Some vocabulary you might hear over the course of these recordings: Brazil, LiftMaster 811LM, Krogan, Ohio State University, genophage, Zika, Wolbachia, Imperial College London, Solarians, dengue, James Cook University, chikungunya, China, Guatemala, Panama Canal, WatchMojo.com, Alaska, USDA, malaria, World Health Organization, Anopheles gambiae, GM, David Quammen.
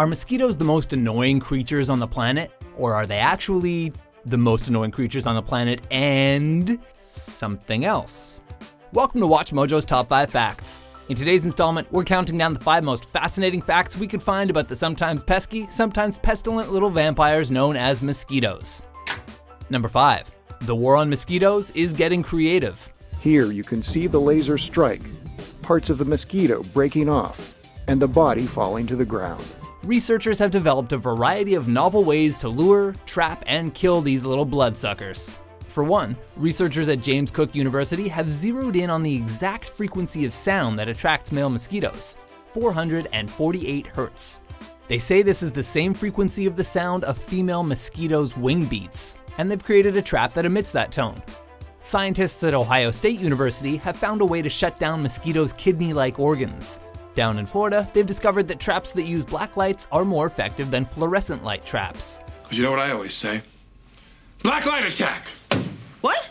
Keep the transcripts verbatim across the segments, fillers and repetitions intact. Are mosquitoes the most annoying creatures on the planet? Or are they actually the most annoying creatures on the planet and something else? Welcome to WatchMojo's Top five Facts. In today's installment, we're counting down the five most fascinating facts we could find about the sometimes pesky, sometimes pestilent little vampires known as mosquitoes. Number five, the war on mosquitoes is getting creative. Here you can see the laser strike, parts of the mosquito breaking off, and the body falling to the ground. Researchers have developed a variety of novel ways to lure, trap, and kill these little bloodsuckers. For one, researchers at James Cook University have zeroed in on the exact frequency of sound that attracts male mosquitoes, four hundred forty-eight hertz. They say this is the same frequency of the sound of female mosquitoes' wing beats, and they've created a trap that emits that tone. Scientists at Ohio State University have found a way to shut down mosquitoes' kidney-like organs. Down in Florida, they've discovered that traps that use black lights are more effective than fluorescent light traps. Because you know what I always say? Black light attack! What?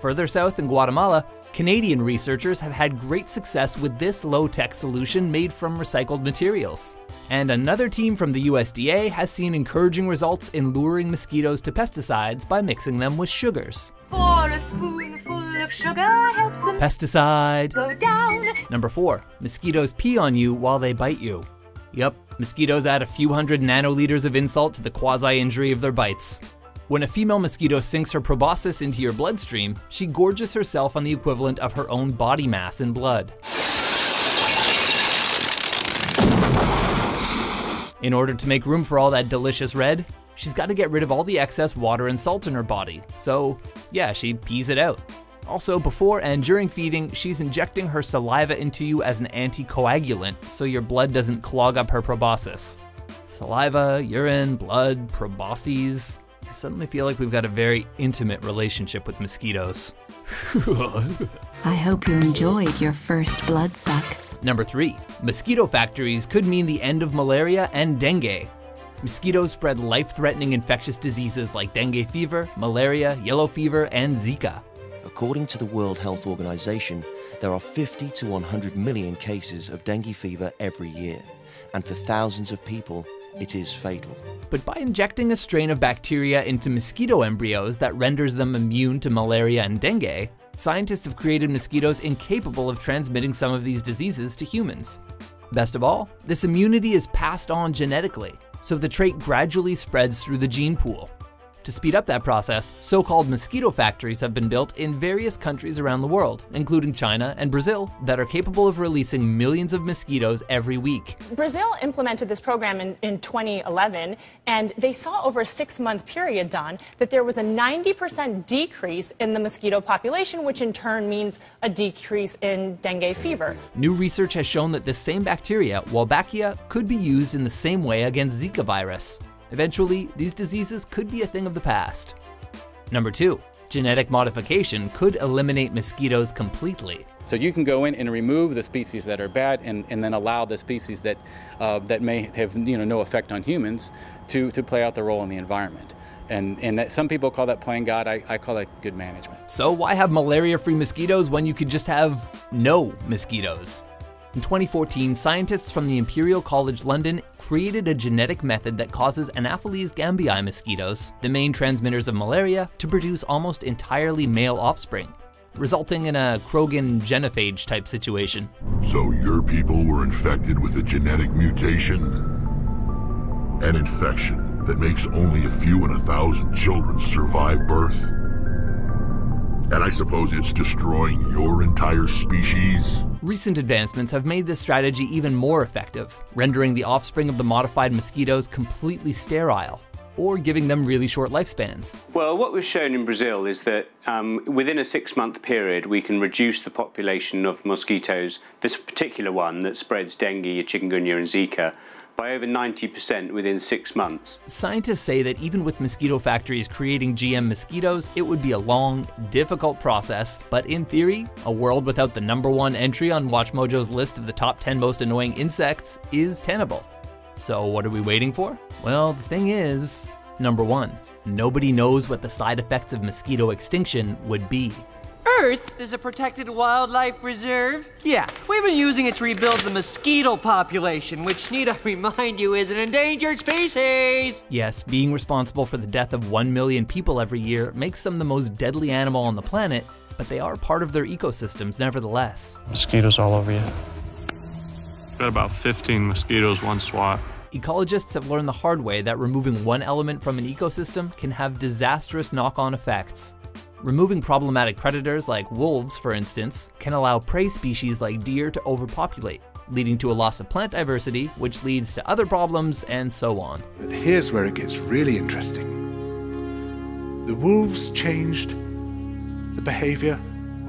Further south in Guatemala, Canadian researchers have had great success with this low-tech solution made from recycled materials. And another team from the U S D A has seen encouraging results in luring mosquitoes to pesticides by mixing them with sugars. For a spoonful of sugar helps the pesticide go down. Number four, mosquitoes pee on you while they bite you. Yep, mosquitoes add a few hundred nanoliters of insult to the quasi-injury of their bites. When a female mosquito sinks her proboscis into your bloodstream, she gorges herself on the equivalent of her own body mass in blood. In order to make room for all that delicious red, she's got to get rid of all the excess water and salt in her body, so yeah, she pees it out. Also, before and during feeding, she's injecting her saliva into you as an anticoagulant so your blood doesn't clog up her proboscis. Saliva, urine, blood, probosces. I suddenly feel like we've got a very intimate relationship with mosquitoes. I hope you enjoyed your first blood suck. Number three, mosquito factories could mean the end of malaria and dengue. Mosquitoes spread life-threatening infectious diseases like dengue fever, malaria, yellow fever, and Zika. According to the World Health Organization, there are fifty to one hundred million cases of dengue fever every year, and for thousands of people, it is fatal. But by injecting a strain of bacteria into mosquito embryos that renders them immune to malaria and dengue, scientists have created mosquitoes incapable of transmitting some of these diseases to humans. Best of all, this immunity is passed on genetically, so the trait gradually spreads through the gene pool. To speed up that process, so-called mosquito factories have been built in various countries around the world, including China and Brazil, that are capable of releasing millions of mosquitoes every week. Brazil implemented this program in, in twenty eleven, and they saw over a six-month period, Don, that there was a ninety percent decrease in the mosquito population, which in turn means a decrease in dengue fever. New research has shown that this same bacteria, Wolbachia, could be used in the same way against Zika virus. Eventually, these diseases could be a thing of the past. Number two, genetic modification could eliminate mosquitoes completely. So you can go in and remove the species that are bad and, and then allow the species that, uh, that may have you know, no effect on humans to, to play out their role in the environment. And, and that, some people call that playing God. I, I call that good management. So why have malaria-free mosquitoes when you could just have no mosquitoes? In twenty fourteen, scientists from the Imperial College London created a genetic method that causes Anopheles gambiae mosquitoes, the main transmitters of malaria, to produce almost entirely male offspring, resulting in a Krogan genophage type situation. So your people were infected with a genetic mutation? An infection that makes only a few in a thousand children survive birth? And I suppose it's destroying your entire species? Recent advancements have made this strategy even more effective, rendering the offspring of the modified mosquitoes completely sterile, or giving them really short lifespans. Well, what we've shown in Brazil is that um, within a six-month period, we can reduce the population of mosquitoes, this particular one that spreads dengue, chikungunya, and Zika, by over ninety percent within six months. Scientists say that even with mosquito factories creating G M mosquitoes, it would be a long, difficult process, but in theory, a world without the number one entry on WatchMojo's list of the top ten most annoying insects is tenable. So what are we waiting for? Well, the thing is, number one, nobody knows what the side effects of mosquito extinction would be. Earth is a protected wildlife reserve. Yeah, we've been using it to rebuild the mosquito population, which, need I remind you, is an endangered species. Yes, being responsible for the death of one million people every year makes them the most deadly animal on the planet, but they are part of their ecosystems nevertheless. Mosquitoes all over you. Got about fifteen mosquitoes, one swat. Ecologists have learned the hard way that removing one element from an ecosystem can have disastrous knock-on effects. Removing problematic predators like wolves, for instance, can allow prey species like deer to overpopulate, leading to a loss of plant diversity, which leads to other problems, and so on. But here's where it gets really interesting. The wolves changed the behavior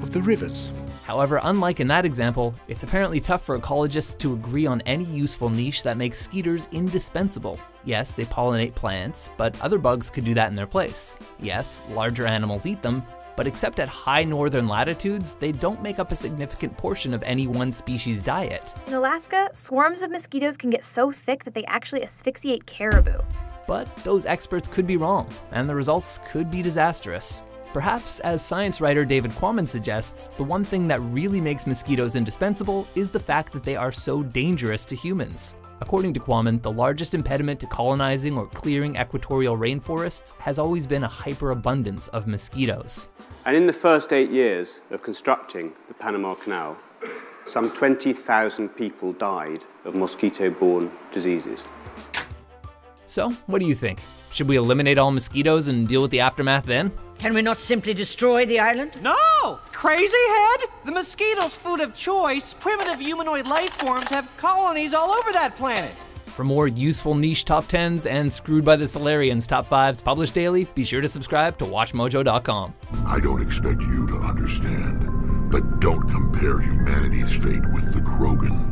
of the rivers. However, unlike in that example, it's apparently tough for ecologists to agree on any useful niche that makes skeeters indispensable. Yes, they pollinate plants, but other bugs could do that in their place. Yes, larger animals eat them, but except at high northern latitudes, they don't make up a significant portion of any one species' diet. In Alaska, swarms of mosquitoes can get so thick that they actually asphyxiate caribou. But those experts could be wrong, and the results could be disastrous. Perhaps, as science writer David Quammen suggests, the one thing that really makes mosquitoes indispensable is the fact that they are so dangerous to humans. According to Quammen, the largest impediment to colonizing or clearing equatorial rainforests has always been a hyperabundance of mosquitoes. And in the first eight years of constructing the Panama Canal, some twenty thousand people died of mosquito-borne diseases. So, what do you think? Should we eliminate all mosquitoes and deal with the aftermath then? Can we not simply destroy the island? No! Crazy head! The mosquito's food of choice, primitive humanoid life forms have colonies all over that planet. For more useful niche top tens and Screwed by the Solarians top fives published daily, be sure to subscribe to Watch Mojo dot com. I don't expect you to understand, but don't compare humanity's fate with the Krogan.